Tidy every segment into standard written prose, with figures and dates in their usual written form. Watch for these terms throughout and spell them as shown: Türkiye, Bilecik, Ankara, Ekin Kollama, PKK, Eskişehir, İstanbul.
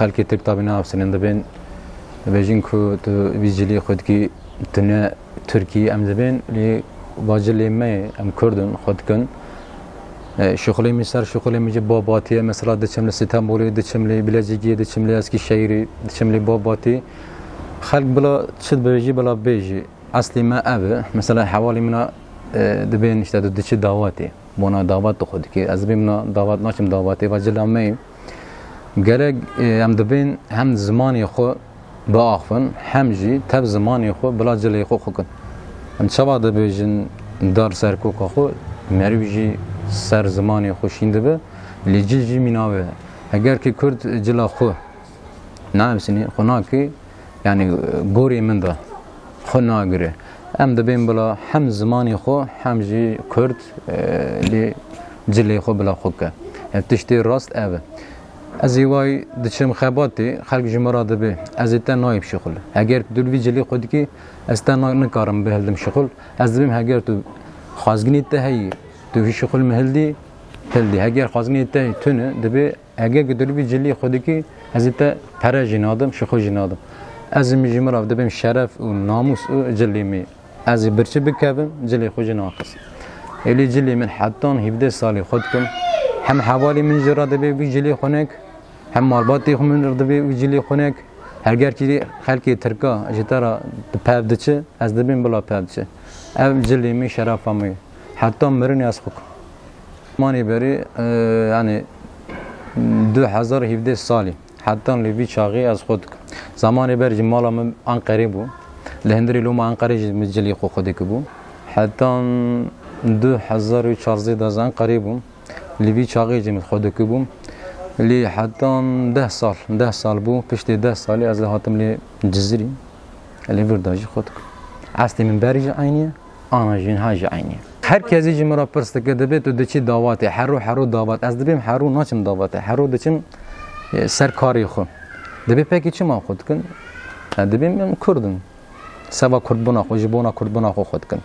Halk ettik tabi ne yapsın da ben bejin ku vizili xudki dünya Türkiye em de ben li vajilime em kurdun xudkun şuxli misal şuxli mice babatiye mesela deçimli İstanbul'u deçimli Bilecik'i deçimli Eskişehir'i deçimli babati halk bula çıt beji bula beji asli ma ev mesela havali mina de ben işte de deçi davati buna davat xudki az bimna davat naçım davati vajilime gerek hem de ben hem zamanı xo bağfın hem ji tab zamanı xo bilaceli xo xokun hem çaba da bejin dar serko xo mervji ser zamanı xo şimdi be liciji minave eğer ki kurd cila xo namsini xonaki yani gori menda xona göre hem de ben bila hem zamanı xo hem ji kurd li cili xo bila xoka tişti rast ev azivay diçim xabati xalq jumara da be azitten noyib şuxul eğer dülvicili xudki astan ne karım beheldim şuxul azbim eğer tu xazginite hay tu şuxul meheldi heldi eğer xazginite tünü de be eğer dülvicili xudki azite para jinadım şuxul jinadım azim jumara da bem şeref u namus u jillimi azib birçi bekavim jilli xujinaqis eli jilli min hattan 17 sali xudkum hem havali min jurada be jilli xunek hem malbatı hümün rıdbi vicili konek her gerçi halki terka jitara pevdici az dibin bula pevdici ev cilimi şerafamı hatta merin yasuk mani beri yani 2017 sali hatta livi çağı yazık zamanı beri malamı Ankara bu lehindri luma Ankara jili kokudik bu hatta 2014 da Ankara bu livi çağı jimi kokudik bu li hattan 10 sal bu pişti 10 sali az hatim li cizri li verdaj xoduk asli min berije aynı ana jin haje aynı herkesi jimra perstik edebet ödeçi davati haru davat az dibim haru naçim davati haru deçim serkari xo debi peki çim xodukun dibim kurdun sabah kurbuna xojibona kurbuna xodukun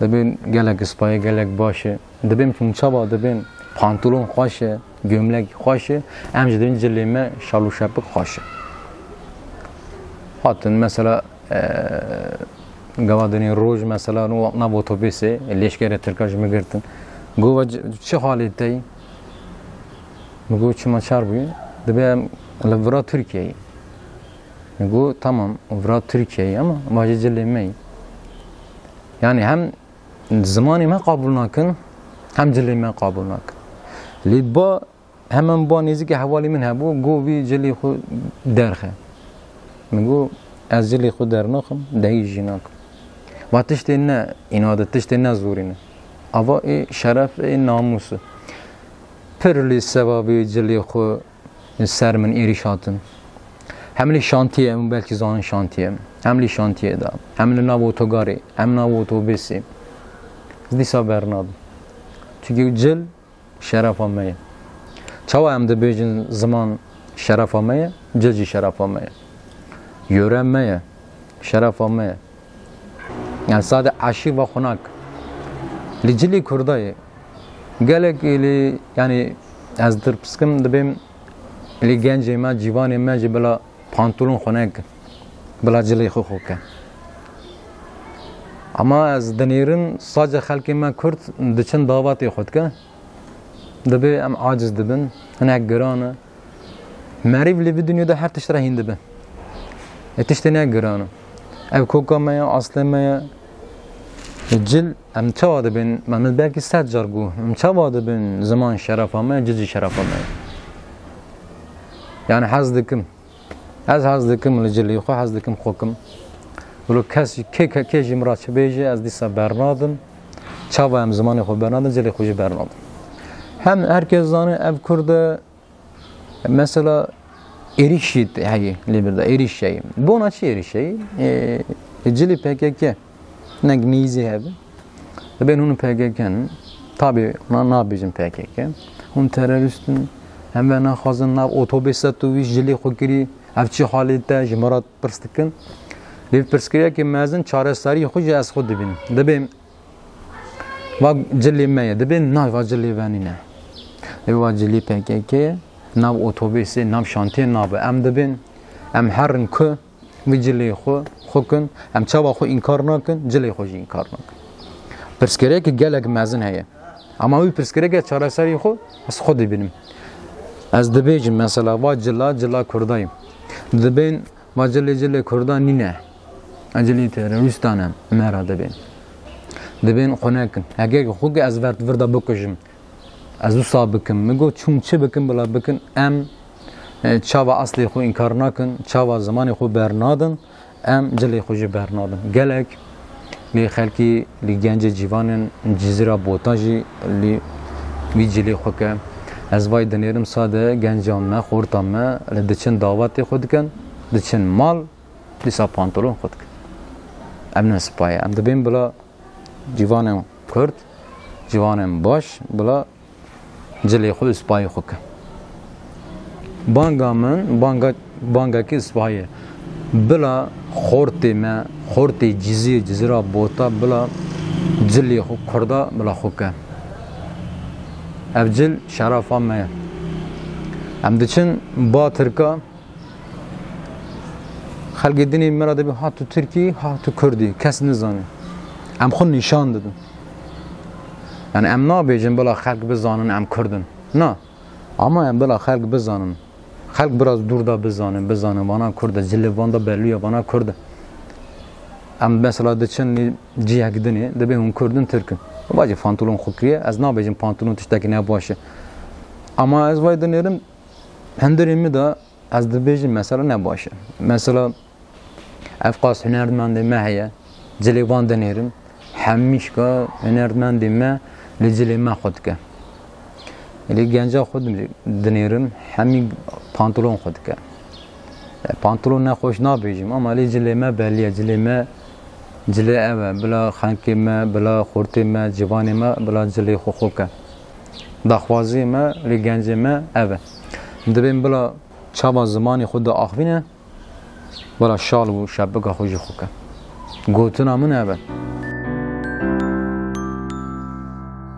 dibim gelek spaye gelek başı dibim kim çaba dibim pantolon xoşe gömlek hoşu, emciden cilime şalu şapık hoşu. Hatun mesela gavadini roj mesela na otobüse leşkere Türkaj mı girdin? Guva çi halittey? Guva çi maçar bu? Dibem lavra Türkiye'yi. Guva tamam lavra Türkiye'yi ama vajı cilimeyi. Yani hem zamanime kabul nakın hem cilime kabul nakın. Liba hemen bu nezik havali minha bu govi jeli xo derxe. Men go az jeli xo dernaxım dayjinak. Vatıştenne inadat tıştenne zorine. Ava şeref namusu. Perli sebebi jeli xo sermin erişatın. Hemli şantiye belki zanın şantiye. Hemli şantiye da. Hemli navotogari, hem navotobesi. Disa bernad. Çünkü jel şeref almaya. Çava hem de bejin zaman şeref almaya, cilci şeref almaya. Yörenmeye, şeref almaya. Yani sadece aşı ve konak. Licili kurdayı. Gelek ili yani azdır pısıkım da benim ili gencime, civanime cibela pantolon konak. Bela cili hukuka. Ama az denirin sadece halkime kurd için davati hukuka. Debe am aciz dibin, hinek girana. Merivli bir dünyada her tiştira hindi bin. Tişte ne girana. Ev kokamaya, aslamaya. Cil, am çava dibin, mehmet belki sert jargu. Am çava dibin zaman şerafamaya, cici şerafamaya. Yani hazdikim. Az hazdikim li cili, xo hazdikim xokum. Bulu kes jimrat çebeji, az disa bernadım. Çava am zamanı xo bernadım, cili xoji bernadım. Hem herkes zanı ev kurdu mesela erişit hayi libirda erişeyi. Bu naçi erişeyi cili PKK nagnizi hep. Ben onun PKK'nın tabii ona ne yapacağım PKK? Onun teröristin hem ben hazın nav otobüste tuviş cili xukiri evçi halinde jimrat pırstıkın. Liv pırskıya ki mezin çaresleri hoca az xud bin. De ben va cili meye de ben nay va cili vanine. Evacili PKK nav otobüsü, nav şantiye, nav em dibin, em herin ku, ve ciley ku, hukun, em çaba ku inkar nakın, ciley ku inkar nakın. Perskerek gelek mezin heye. Ama bu perskerek çareseri ku, az kudi bilim. Az dibeyim mesela, vajilla, jilla kurdayım. Dibeyin, vajilla, jilla kurda nine. Acili teröristanem, mera dibeyin. Dibeyin konakin, eğer huk az vert verda bakışım. از دو سال بکن میگو چون چه بکن بلا بکن ام چه و اصلی خو انکار نکن چه و زمانی خو برندن ام جلی خویی برندن گلک لی خالکی لی گنج جیوانن جزیره بوتاجی لی وی جلی خو که از وای دنیرم ساده گنجام ما خورتام ما لدچن دعوتی خود کن دچن مال دیسا پانتولون خود کن ام نسپای ام دبیم بلا جیوانم کرد جیوانم باش بلا Cileyxu isbahi xuk. Bangamın, bangaki isbahi. Bila xorti me, xorti cizi, cizira bota, bila cileyxu kurda, bila xuk. Evcil şeref amme. Hem de için batırka, xalqi dini merada bir hatu Türkiye, hatu Kürdi, kesini zanı. Hem xun nişan dedim. Yani em ne yapacağım böyle halk bizanın em Kürdün. Ne? Ama em böyle halk bizanın. Halk biraz durda bizanın, bizanın bana Kürde, Zillivanda belliye bana Kürde. Em mesela deçenli cihak dini, de ben un Kürdün Türk'ün. Bacı pantolon hukriye, ez ne yapacağım pantolon tişteki ne başı. Ama ez vay denirim, hendirimi de ez de bejim mesela ne başı. Mesela Efkas hünermendi meheye, Zillivan denirim. Hemmişka hünermendi me. Lecileme xudke, legenca xudum denirim, hemi pantolon xudke. Pantolon ne hoş nabijim ama lecileme belli, cileme, cile eve, bela xankime, bela xurtime, civanime, bela cile xuxuke. Daxvazime, legencime eve. Dibim bela çaba zamanı xuda axvine, bela şal bu şapka xoşu xuke. Gotuna mı ne eve?